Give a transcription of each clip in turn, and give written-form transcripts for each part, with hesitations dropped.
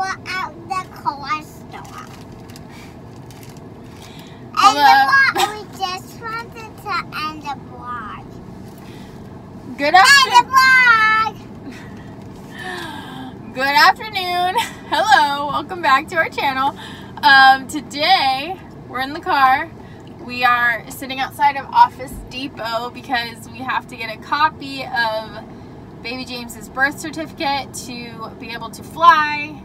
were at the car store. And we just wanted to end the vlog. Good afternoon. Good afternoon. Hello. Welcome back to our channel. Today we're in the car. We are sitting outside of Office Depot because we have to get a copy of Baby James's birth certificate to be able to fly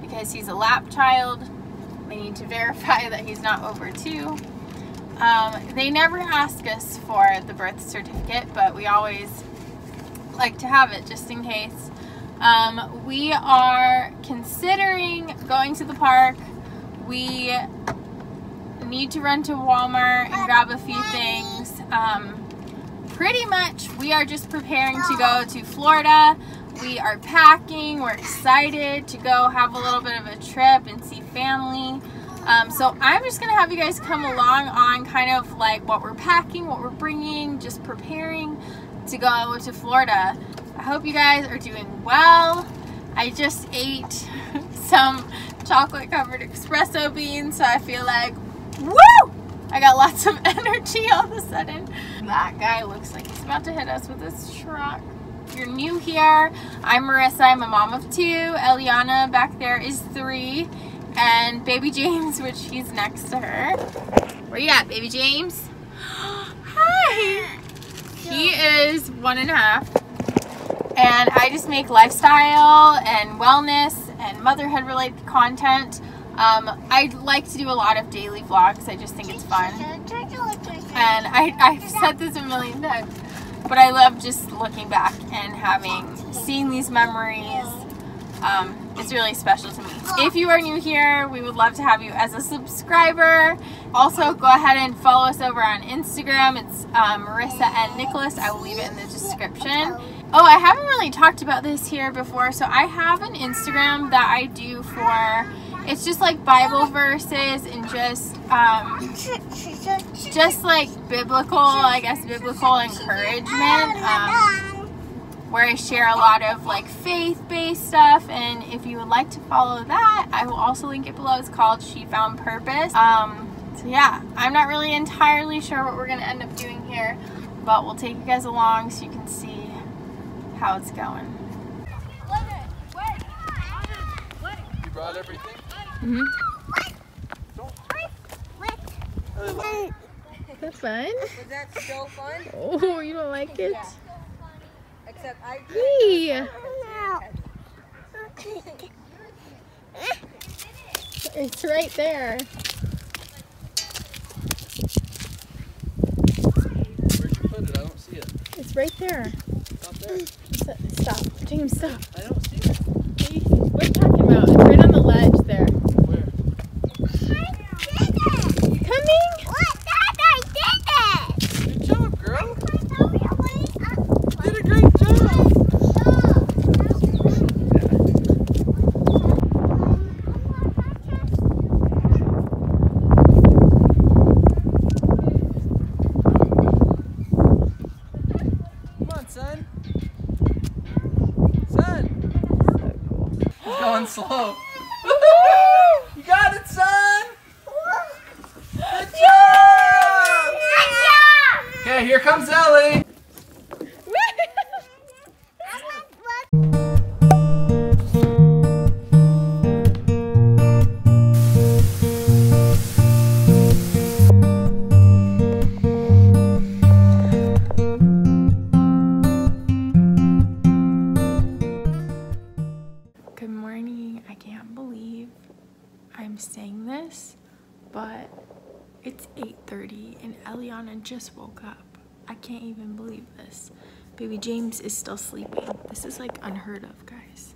because he's a lap child. We need to verify that he's not over 2. They never ask us for the birth certificate, but we always like to have it just in case. We are considering going to the park. We need to run to Walmart and grab a few things. Pretty much we are just preparing to go to Florida. We are packing. We're excited to go have a little bit of a trip and see family. So I'm just going to have you guys come along on kind of like what we're packing, what we're bringing, just preparing to go to Florida. I hope you guys are doing well. I just ate some chocolate covered espresso beans, so I feel like, woo! I got lots of energy all of a sudden. That guy looks like he's about to hit us with his truck. If you're new here, I'm Marissa. I'm a mom of 2. Eliana back there is 3. And Baby James, which he's next to her. Where you at, Baby James? Hi! He is 1.5. And I just make lifestyle and wellness and motherhood related content. I like to do a lot of daily vlogs. I just think it's fun. And I've said this a million times, but I love just looking back and seeing these memories. It's really special to me. If you are new here, we would love to have you as a subscriber. Also, go ahead and follow us over on Instagram. It's Marissa and Nicholas. I will leave it in the description. Oh, I haven't really talked about this here before, so I have an Instagram that I do for, it's just like Bible verses and just like biblical, I guess, biblical encouragement, where I share a lot of like faith-based stuff, and if you would like to follow that, I will also link it below. It's called She Found Purpose. So yeah, I'm not really entirely sure what we're going to end up doing here, but we'll take you guys along so you can see how it's going. You brought everything? Mm-hmm. Is that fun? Was that so fun? Oh, you don't like it? Yeah. Except I did. It's right there. Where'd you put it? I don't see it. It's right there. It's not there. Stop. James, stop. I don't see it. What are you talking about? It's right on the ledge there. Where? I did it! Coming? What? Dad, I did it! Good job, girl. You did a great job. Slow. You got it, son! Good job! Good job! Okay, here comes Ellie! But it's 8:30 and Eliana just woke up. I can't even believe this. Baby James is still sleeping. This is like unheard of, guys.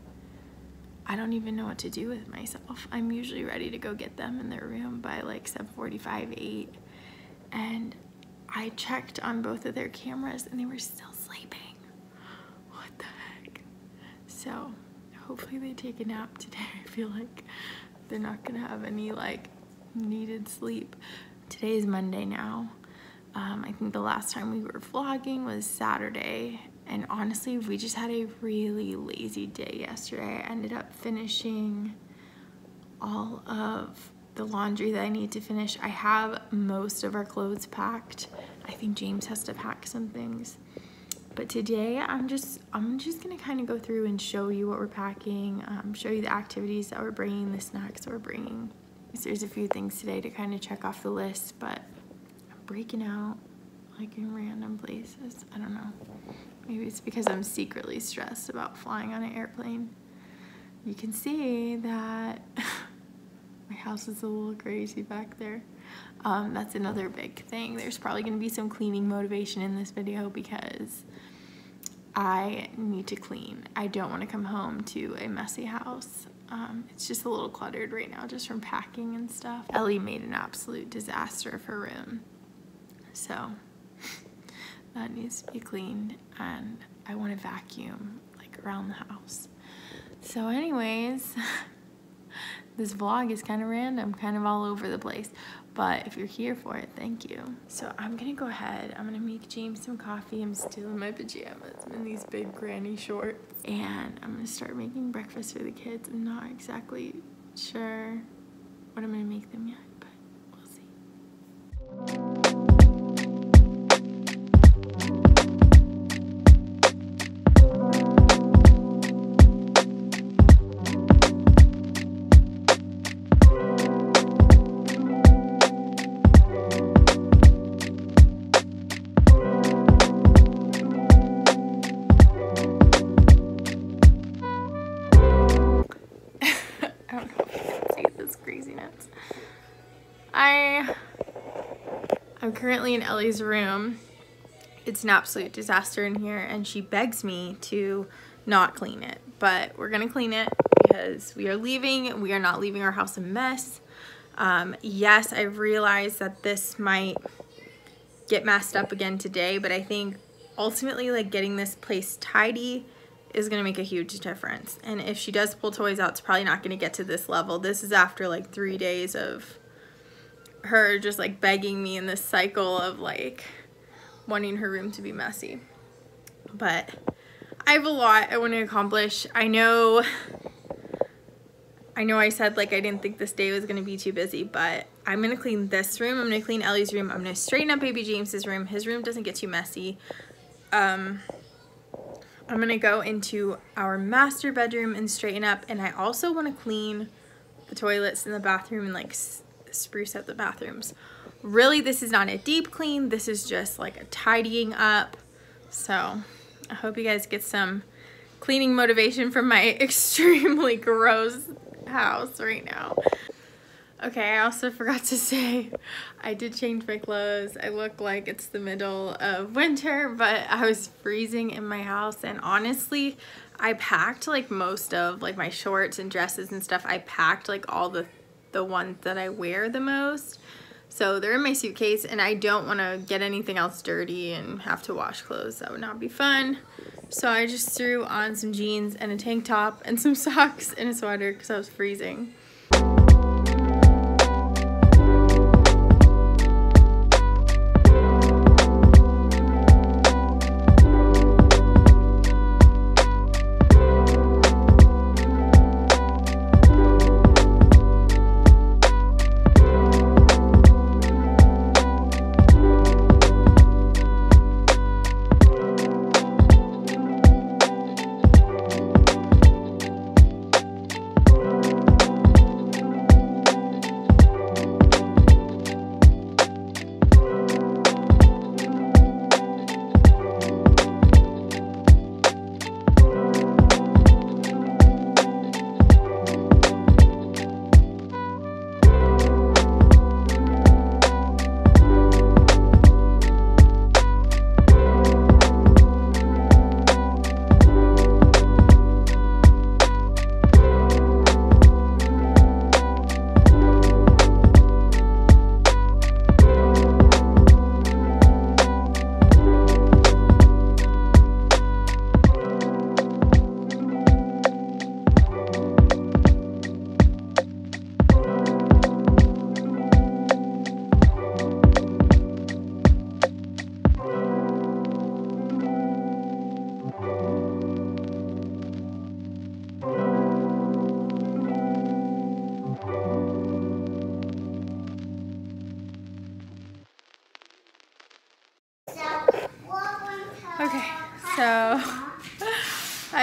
I don't even know what to do with myself. I'm usually ready to go get them in their room by like 7:45, 8. And I checked on both of their cameras and they were still sleeping. What the heck? So hopefully they take a nap today. I feel like they're not gonna have any like needed sleep. Today is Monday now. I think the last time we were vlogging was Saturday, and honestly we just had a really lazy day yesterday. I ended up finishing all of the laundry that I need to finish. I have most of our clothes packed. I think James has to pack some things. But today I'm just gonna kind of go through and show you what we're packing, show you the activities that we're bringing, the snacks that we're bringing. So there's a few things today to kind of check off the list, but I'm breaking out like in random places. I don't know. Maybe it's because I'm secretly stressed about flying on an airplane. You can see that my house is a little crazy back there. That's another big thing. There's probably going to be some cleaning motivation in this video because I need to clean. I don't want to come home to a messy house. It's just a little cluttered right now just from packing and stuff. Ellie made an absolute disaster of her room, so that needs to be cleaned, and I want to vacuum like around the house. So anyways, this vlog is kind of random, kind of all over the place, but if you're here for it, thank you. So I'm gonna go ahead, I'm gonna make James some coffee. I'm still in my pajamas, I'm in these big granny shorts, and I'm gonna start making breakfast for the kids. I'm not exactly sure what I'm gonna make them yet, but we'll see. I'm currently in Ellie's room. It's an absolute disaster in here, and she begs me to not clean it, but we're gonna clean it because we are leaving. We are not leaving our house a mess. Yes, I realized that this might get messed up again today, but I think ultimately like getting this place tidy is gonna make a huge difference. And if she does pull toys out, it's probably not gonna get to this level. This is after like 3 days of her just like begging me in this cycle of like wanting her room to be messy. But I have a lot I want to accomplish. I know I said like I didn't think this day was going to be too busy, but I'm going to clean this room, I'm going to clean Ellie's room, I'm going to straighten up baby James's room. His room doesn't get too messy. I'm going to go into our master bedroom and straighten up, and I also want to clean the toilets in the bathroom and like spruce up the bathrooms. Really, this is not a deep clean, this is just like a tidying up. So I hope you guys get some cleaning motivation from my extremely gross house right now. Okay, I also forgot to say I did change my clothes. I look like it's the middle of winter, but I was freezing in my house, and honestly I packed like most of like my shorts and dresses and stuff. I packed like all the ones that I wear the most, so they're in my suitcase, and I don't want to get anything else dirty and have to wash clothes. That would not be fun. So I just threw on some jeans and a tank top and some socks and a sweater because I was freezing.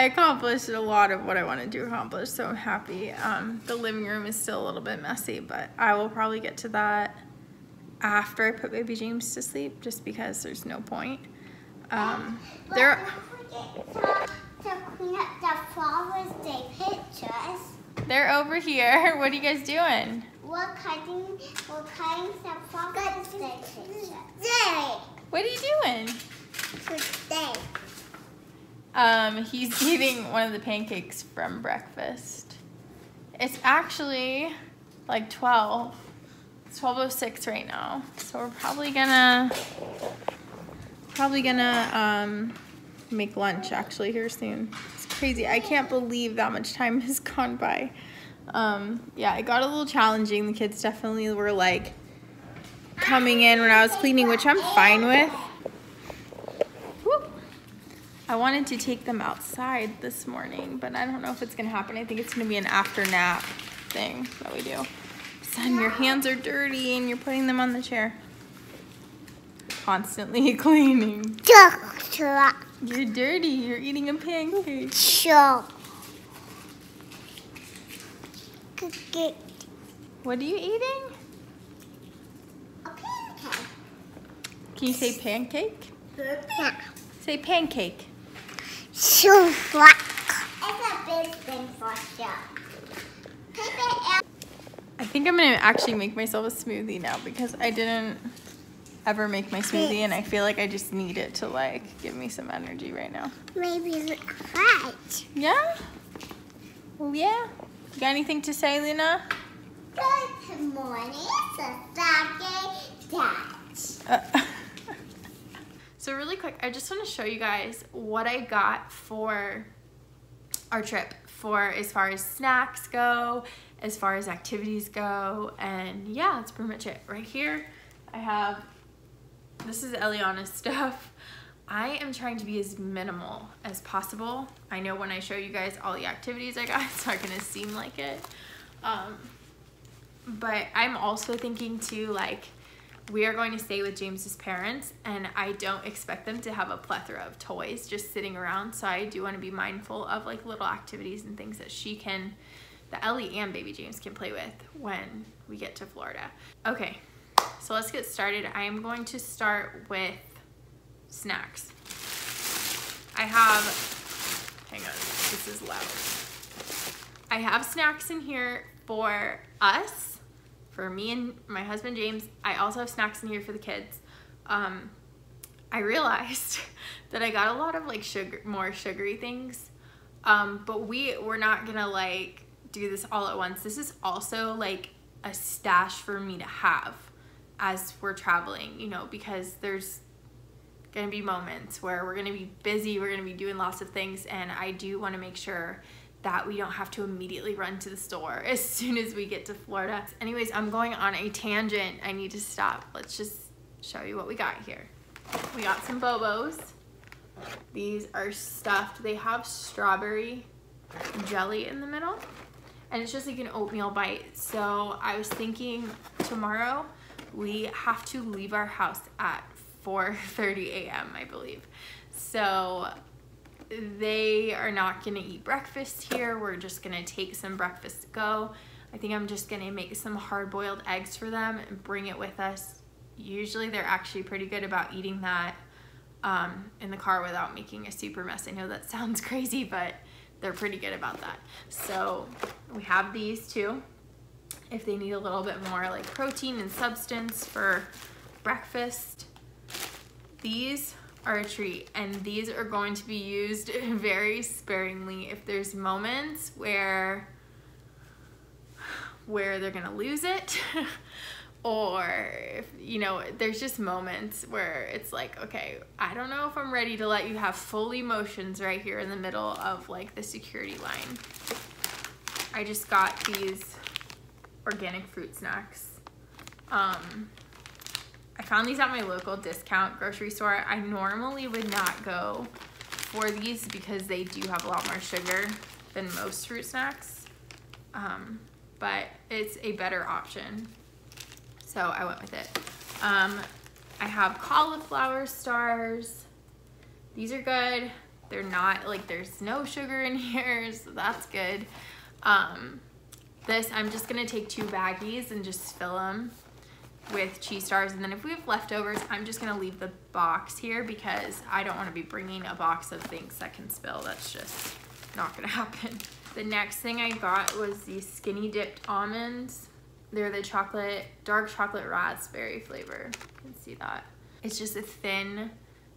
accomplished a lot of what I wanted to accomplish, so I'm happy. The living room is still a little bit messy, but I will probably get to that after I put baby James to sleep, just because there's no point. They're over here. What are you guys doing? We're cutting some Father's Day pictures. What are you doing? Today. He's eating one of the pancakes from breakfast. It's actually like 12. It's 12:06 right now. So we're probably gonna make lunch actually here soon. It's crazy. I can't believe that much time has gone by. Yeah, it got a little challenging. The kids definitely were like coming in when I was cleaning, which I'm fine with. Whoop. I wanted to take them outside this morning, but I don't know if it's gonna happen. I think it's gonna be an after nap thing that we do. Son, your hands are dirty and you're putting them on the chair. Constantly cleaning. You're dirty. You're eating a pancake. What are you eating? A pancake. Can you say pancake? Yeah. Say pancake. It's a big thing for sure. I think I'm going to actually make myself a smoothie now, because I didn't ever make my smoothie and I feel like I just need it to like give me some energy right now. Maybe it's right. Yeah? Well, yeah. You got anything to say, Luna? Good morning, So really quick, I just want to show you guys what I got for our trip, for as far as snacks go, as far as activities go, and yeah, that's pretty much it. Right here, I have, this is Eliana's stuff. I am trying to be as minimal as possible. I know when I show you guys all the activities I got, it's not gonna seem like it. But I'm also thinking too, like, we are going to stay with James's parents and I don't expect them to have a plethora of toys just sitting around. So I do wanna be mindful of like little activities and things that she can, that Ellie and baby James can play with when we get to Florida. Okay. So let's get started. I am going to start with snacks. I have, hang on, this is loud. I have snacks in here for us, for me and my husband James. I also have snacks in here for the kids. I realized that I got a lot of like more sugary things, but we're not gonna like do this all at once. This is also like a stash for me to have as we're traveling, you know, because there's gonna be moments where we're gonna be busy, we're gonna be doing lots of things, and I do wanna make sure that we don't have to immediately run to the store as soon as we get to Florida. Anyways, I'm going on a tangent. I need to stop. Let's just show you what we got here. We got some Bobos. These are stuffed. They have strawberry jelly in the middle, and it's just like an oatmeal bite. So I was thinking tomorrow, we have to leave our house at 4:30 a.m. I believe. So they are not gonna eat breakfast here. We're just gonna take some breakfast to go. I think I'm just gonna make some hard-boiled eggs for them and bring it with us. Usually they're actually pretty good about eating that in the car without making a super mess. I know that sounds crazy, but they're pretty good about that. So we have these too, if they need a little bit more like protein and substance for breakfast. These are a treat, and these are going to be used very sparingly. If there's moments where they're gonna lose it, or if, you know, there's just moments where it's like, okay, I don't know if I'm ready to let you have full emotions right here in the middle of like the security line. I just got these organic fruit snacks. I found these at my local discount grocery store. I normally would not go for these because they do have a lot more sugar than most fruit snacks, but it's a better option, so I went with it. I have cauliflower stars. These are good. They're not, like, there's no sugar in here, so that's good. This, I'm just gonna take 2 baggies and just fill them with cheese stars. And then if we have leftovers, I'm just gonna leave the box here because I don't wanna be bringing a box of things that can spill. That's just not gonna happen. The next thing I got was these skinny dipped almonds. They're the chocolate, dark chocolate raspberry flavor. You can see that. It's just a thin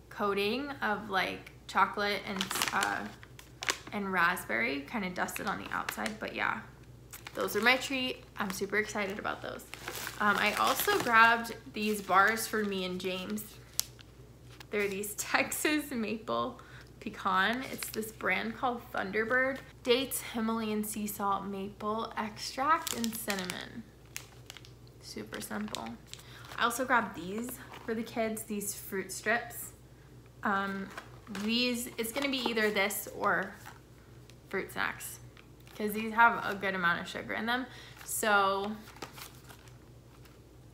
coating of like chocolate and raspberry, kind of dusted on the outside, but yeah. Those are my treat. I'm super excited about those. I also grabbed these bars for me and James. They're these Texas maple pecan. It's this brand called Thunderbird. Dates, Himalayan sea salt, maple extract, and cinnamon. Super simple. I also grabbed these for the kids, these fruit strips. These, it's gonna be either this or fruit snacks, because these have a good amount of sugar in them. So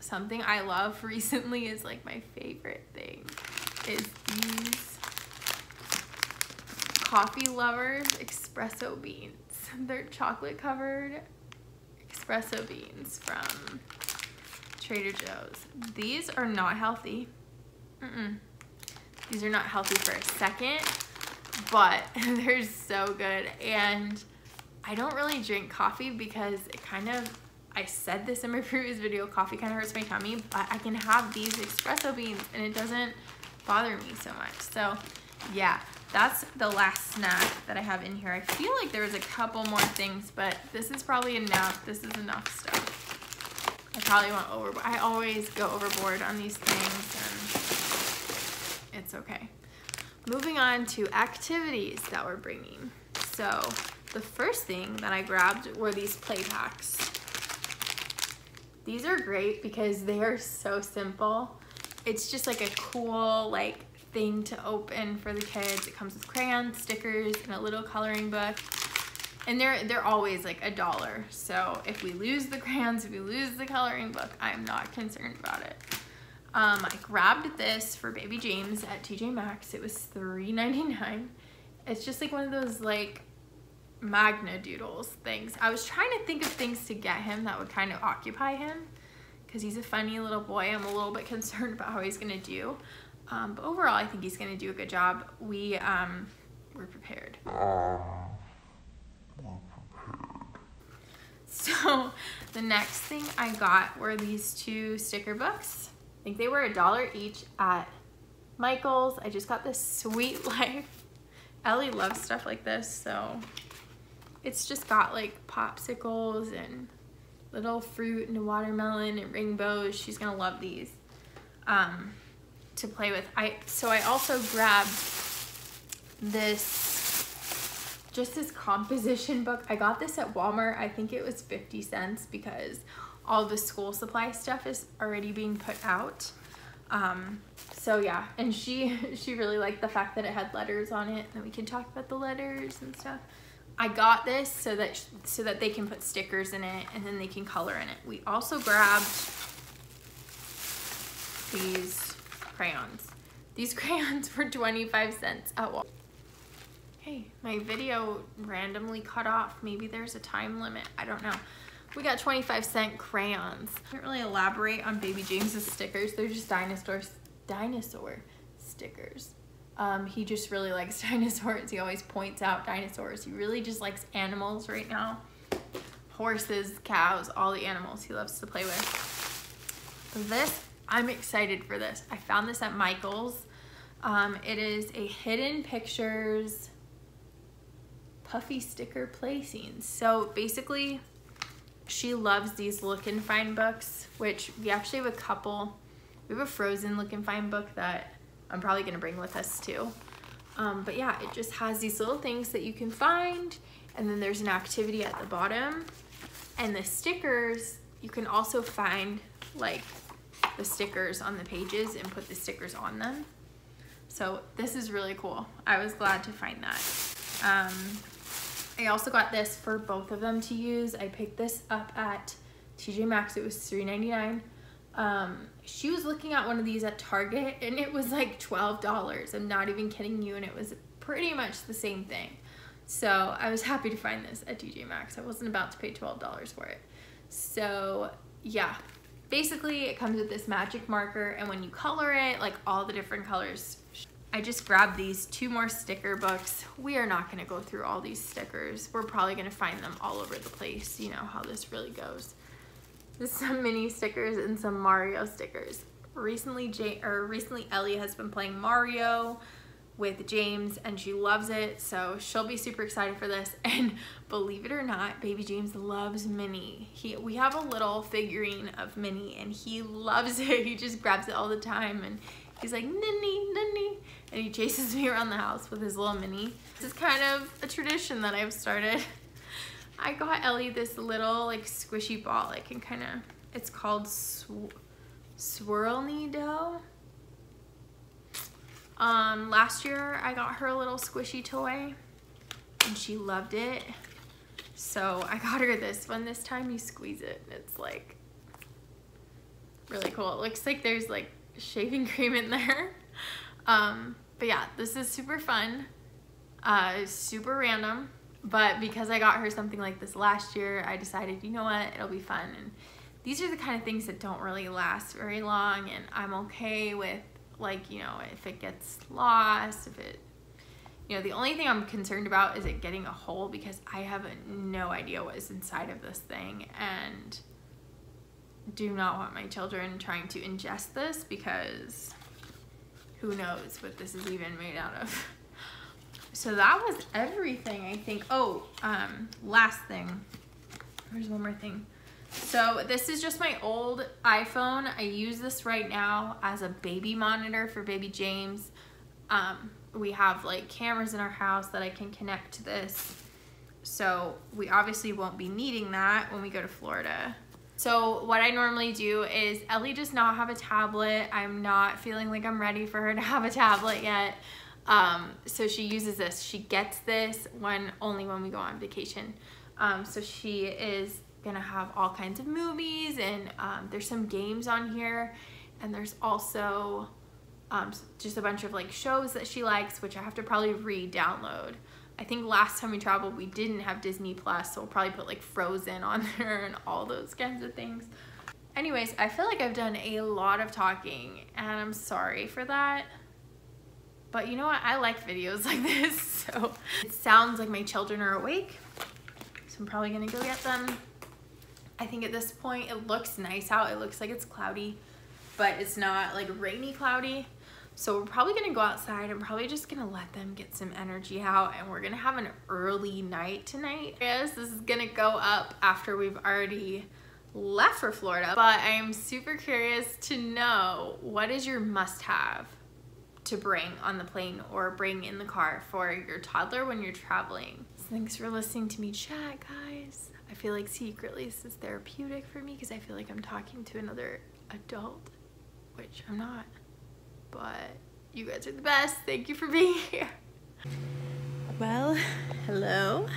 something I love recently is like my favorite thing is these Coffee Lovers espresso beans. They're chocolate covered espresso beans from Trader Joe's. These are not healthy. These are not healthy for a second, but they're so good. And I don't really drink coffee because it kind of, I said this in my previous video, coffee kind of hurts my tummy, but I can have these espresso beans and it doesn't bother me so much. So yeah, that's the last snack that I have in here. I feel like there was a couple more things, but this is probably enough. This is enough stuff. I probably went overboard. I always go overboard on these things and it's okay. Moving on to activities that we're bringing. So the first thing that I grabbed were these play packs. These are great because they are so simple. It's just like a cool like thing to open for the kids. It comes with crayons, stickers, and a little coloring book. And they're always like $1. So if we lose the crayons, if we lose the coloring book, I'm not concerned about it. I grabbed this for baby James at TJ Maxx. It was $3.99. It's just like one of those like Magna-Doodles things. I was trying to think of things to get him that would kind of occupy him because he's a funny little boy. I'm a little bit concerned about how he's gonna do, but overall I think he's gonna do a good job. We're prepared. So the next thing I got were these 2 sticker books. I think they were $1 each at Michael's. I just got this Sweet Life. Ellie loves stuff like this, so it's just got like popsicles and little fruit and watermelon and rainbows. She's gonna love these to play with. So I also grabbed this, just this composition book. I got this at Walmart. I think it was 50 cents because all the school supply stuff is already being put out. So yeah, and she really liked the fact that it had letters on it and we can talk about the letters and stuff. I got this so that they can put stickers in it and then they can color in it. We also grabbed these crayons. These crayons were 25 cents at Walmart. Hey, my video randomly cut off. Maybe there's a time limit, I don't know. We got 25-cent crayons. I can't really elaborate on baby James's stickers. They're just dinosaur stickers. He just really likes dinosaurs. He always points out dinosaurs. He really just likes animals right now. Horses, cows, all the animals he loves to play with. This, I'm excited for this. I found this at Michael's. It is a hidden pictures puffy sticker play scene. So basically, she loves these look and find books, which we actually have a couple. We have a Frozen look and find book that I'm probably gonna bring with us too. But yeah, it just has these little things that you can find, and then there's an activity at the bottom. And the stickers, you can also find like the stickers on the pages and put the stickers on them. So this is really cool. I was glad to find that. I also got this for both of them to use. I picked this up at TJ Maxx. It was $3.99. She was looking at one of these at Target and it was like $12. I'm not even kidding you, and it was pretty much the same thing. So I was happy to find this at TJ Maxx. I wasn't about to pay $12 for it. So yeah, basically it comes with this magic marker, and when you color it, like all the different colors. I just grabbed these two more sticker books. We are not gonna go through all these stickers. We're probably gonna find them all over the place. You know how this really goes. There's some Minnie stickers and some Mario stickers. Recently Ellie has been playing Mario with James and she loves it, so she'll be super excited for this. And believe it or not, baby James loves Minnie. We have a little figurine of Minnie and he loves it. He just grabs it all the time and he's like, "Ninny, Ninny," and he chases me around the house with his little Minnie. This is kind of a tradition that I've started. I got Ellie this little like squishy ball. I can kind of, it's called Swirl Nido. Last year I got her a little squishy toy and she loved it. So I got her this one. This time you squeeze it and it's like really cool. It looks like there's like shaving cream in there. But yeah, this is super fun, super random, but because I got her something like this last year, I decided, you know what, it'll be fun. And these are the kind of things that don't really last very long, and I'm okay with, like, you know, if it gets lost, if it, you know, the only thing I'm concerned about is it getting a hole, because I have no idea what is inside of this thing, and do not want my children trying to ingest this, because who knows what this is even made out of. So that was everything, I think. Oh, last thing. There's one more thing. So this is just my old iPhone. I use this right now as a baby monitor for baby James. We have like cameras in our house that I can connect to this. So we obviously won't be needing that when we go to Florida. So what I normally do is, Ellie does not have a tablet. I'm not feeling like I'm ready for her to have a tablet yet. So she uses this. She gets this only when we go on vacation. So she is gonna have all kinds of movies, and there's some games on here, and there's also just a bunch of like shows that she likes, which I have to probably re-download. I think last time we traveled, we didn't have Disney Plus, so we'll probably put like Frozen on there and all those kinds of things. Anyways, I feel like I've done a lot of talking, and I'm sorry for that. But you know what? I like videos like this, so it sounds like my children are awake, so I'm probably gonna go get them. I think at this point, it looks nice out. It looks like it's cloudy, but it's not like rainy cloudy. So we're probably gonna go outside. I'm probably just gonna let them get some energy out, and we're gonna have an early night tonight. Yes, this is gonna go up after we've already left for Florida, but I am super curious to know, what is your must-have to bring on the plane or bring in the car for your toddler when you're traveling? So thanks for listening to me chat, guys. I feel like secretly this is therapeutic for me, because I feel like I'm talking to another adult, which I'm not. But you guys are the best. Thank you for being here. Well, hello.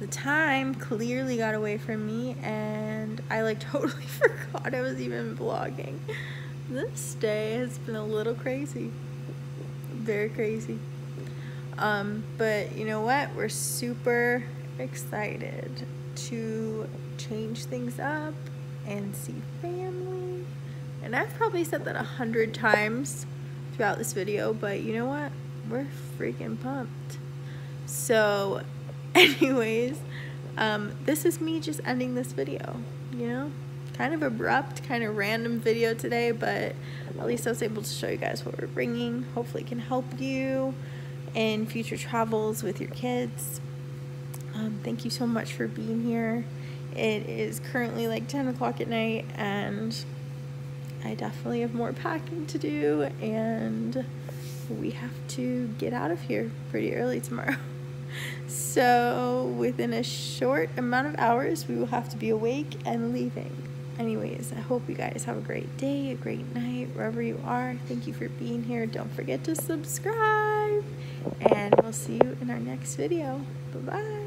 The time clearly got away from me, and I like totally forgot I was even vlogging. This day has been a little crazy. Very crazy. But you know what? We're super excited to change things up and see family. And I've probably said that 100 times throughout this video, but you know what? We're freaking pumped. So anyways, this is me just ending this video, you know? Kind of abrupt, kind of random video today, but at least I was able to show you guys what we're bringing. Hopefully it can help you in future travels with your kids. Thank you so much for being here. It is currently like 10 o'clock at night, and I definitely have more packing to do, and we have to get out of here pretty early tomorrow. So within a short amount of hours, we will have to be awake and leaving. Anyways, I hope you guys have a great day, a great night, wherever you are. Thank you for being here. Don't forget to subscribe, and we'll see you in our next video. Bye-bye.